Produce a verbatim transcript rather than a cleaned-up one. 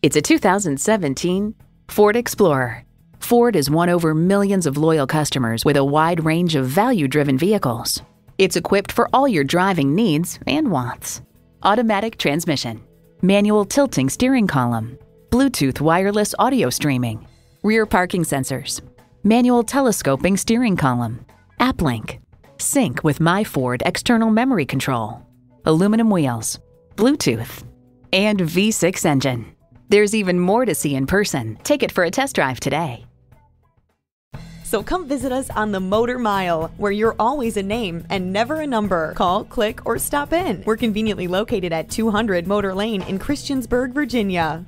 It's a two thousand seventeen Ford Explorer. Ford has won over millions of loyal customers with a wide range of value-driven vehicles. It's equipped for all your driving needs and wants. Automatic transmission, manual tilting steering column, Bluetooth wireless audio streaming, rear parking sensors, manual telescoping steering column, AppLink, sync with MyFord external memory control, aluminum wheels, Bluetooth, and V six engine. There's even more to see in person. Take it for a test drive today. So come visit us on the Motor Mile, where you're always a name and never a number. Call, click, or stop in. We're conveniently located at two hundred Motor Lane in Christiansburg, Virginia.